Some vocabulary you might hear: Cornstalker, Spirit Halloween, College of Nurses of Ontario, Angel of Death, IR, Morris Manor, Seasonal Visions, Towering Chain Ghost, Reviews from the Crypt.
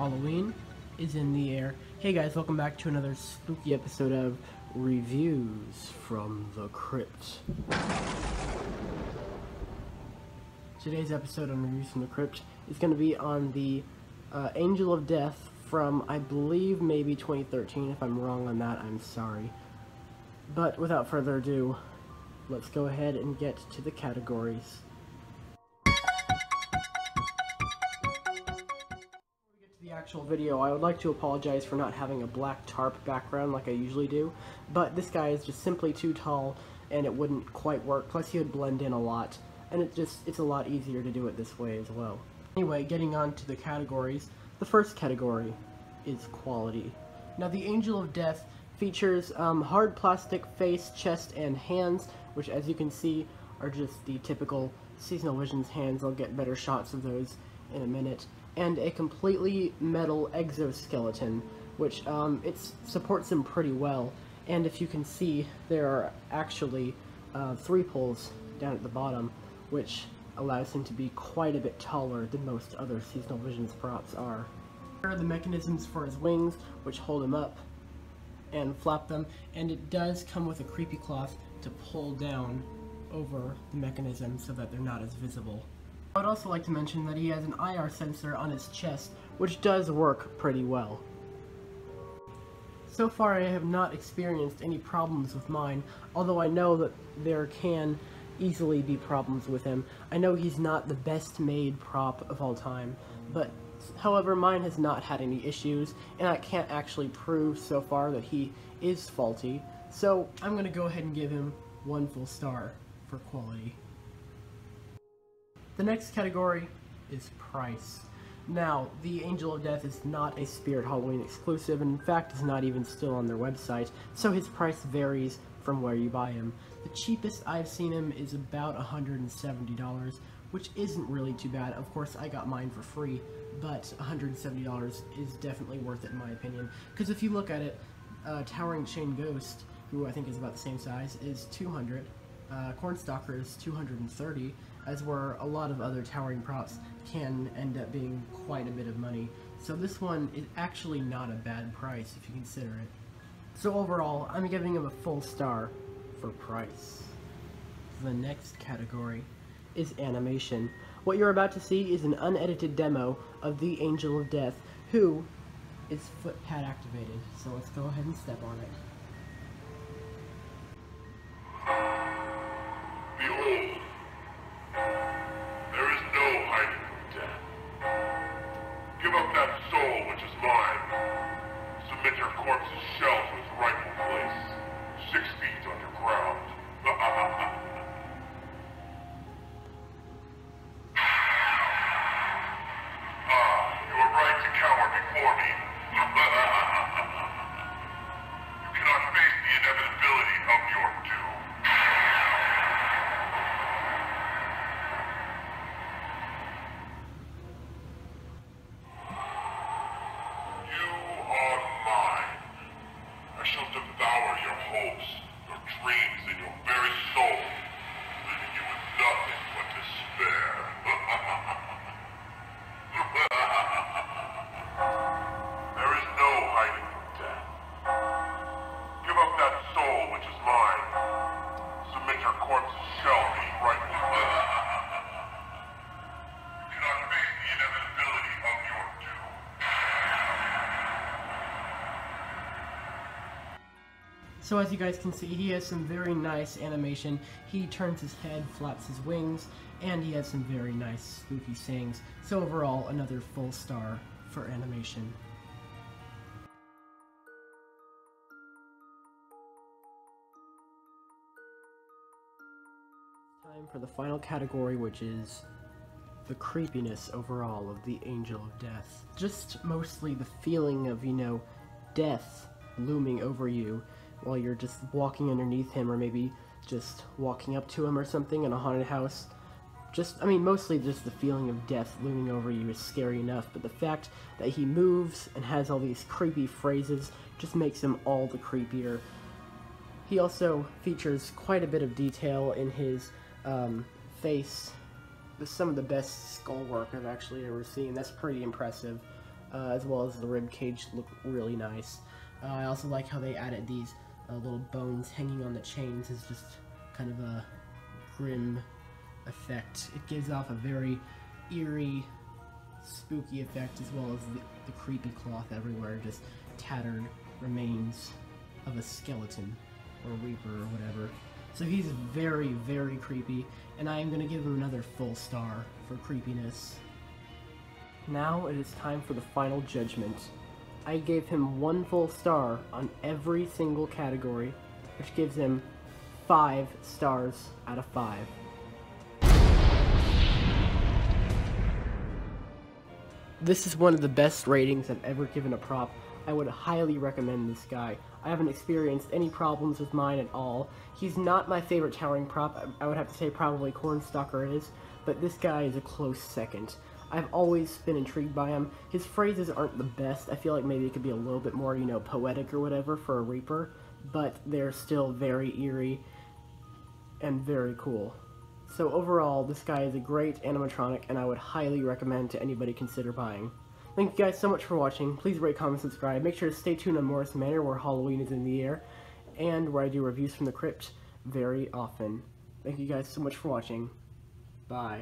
Halloween is in the air. Hey guys, welcome back to another spooky episode of Reviews from the Crypt. Today's episode on Reviews from the Crypt is going to be on the Angel of Death from, I believe, maybe 2013. If I'm wrong on that, I'm sorry. But without further ado, let's go ahead and get to the categories. Actual video, I would like to apologize for not having a black tarp background like I usually do, but this guy is just simply too tall and it wouldn't quite work, plus he would blend in a lot, and it's a lot easier to do it this way as well. Anyway, getting on to the categories, the first category is quality. Now the Angel of Death features hard plastic face, chest, and hands, which as you can see are just the typical Seasonal Visions hands. I'll get better shots of those in a minute. And a completely metal exoskeleton, which it supports him pretty well. And if you can see, there are actually 3 poles down at the bottom, which allows him to be quite a bit taller than most other Seasonal Visions props are. Here are the mechanisms for his wings, which hold him up and flap them, and it does come with a creepy cloth to pull down over the mechanism so that they're not as visible. I would also like to mention that he has an IR sensor on his chest, which does work pretty well. So far I have not experienced any problems with mine, although I know that there can easily be problems with him. I know he's not the best made prop of all time, but however mine has not had any issues, and I can't actually prove so far that he is faulty, so I'm going to go ahead and give him 1 full star for quality. The next category is price. Now, the Angel of Death is not a Spirit Halloween exclusive, and in fact is not even still on their website, so his price varies from where you buy him. The cheapest I've seen him is about $170, which isn't really too bad. Of course, I got mine for free, but $170 is definitely worth it in my opinion. Because if you look at it, Towering Chain Ghost, who I think is about the same size, is $200. Cornstalker is $230, as where a lot of other towering props can end up being quite a bit of money. So this one is actually not a bad price if you consider it. So overall, I'm giving him a full star for price. The next category is animation. What you're about to see is an unedited demo of the Angel of Death, who is foot pad activated. So let's go ahead and step on it. So as you guys can see, he has some very nice animation. He turns his head, flaps his wings, and he has some very nice spooky sayings. So overall, another full star for animation. Time for the final category, which is the creepiness overall of the Angel of Death. Just mostly the feeling of, you know, death looming over you while you're just walking underneath him, or maybe just walking up to him or something in a haunted house. Just, I mean, mostly just the feeling of death looming over you is scary enough, but the fact that he moves and has all these creepy phrases just makes him all the creepier. He also features quite a bit of detail in his face. Some of the best skull work I've actually ever seen. That's pretty impressive. as well as the rib cage look really nice. I also like how they added these little bones hanging on the chains as just kind of a grim effect. It gives off a very eerie, spooky effect, as well as the creepy cloth everywhere, just tattered remains of a skeleton or a reaper or whatever. So he's very, very creepy, and I am going to give him another full star for creepiness. Now it is time for the final judgment. I gave him one full star on every single category, which gives him 5 stars out of 5. This is one of the best ratings I've ever given a prop. I would highly recommend this guy. I haven't experienced any problems with mine at all. He's not my favorite towering prop. I would have to say probably Cornstalker is, but this guy is a close second. I've always been intrigued by him. His phrases aren't the best. I feel like maybe it could be a little bit more, you know, poetic or whatever for a Reaper, but they're still very eerie and very cool. So overall, this guy is a great animatronic, and I would highly recommend to anybody consider buying. Thank you guys so much for watching. Please rate, comment, subscribe. Make sure to stay tuned on Morris Manor, where Halloween is in the air, and where I do reviews from the crypt very often. Thank you guys so much for watching. Bye.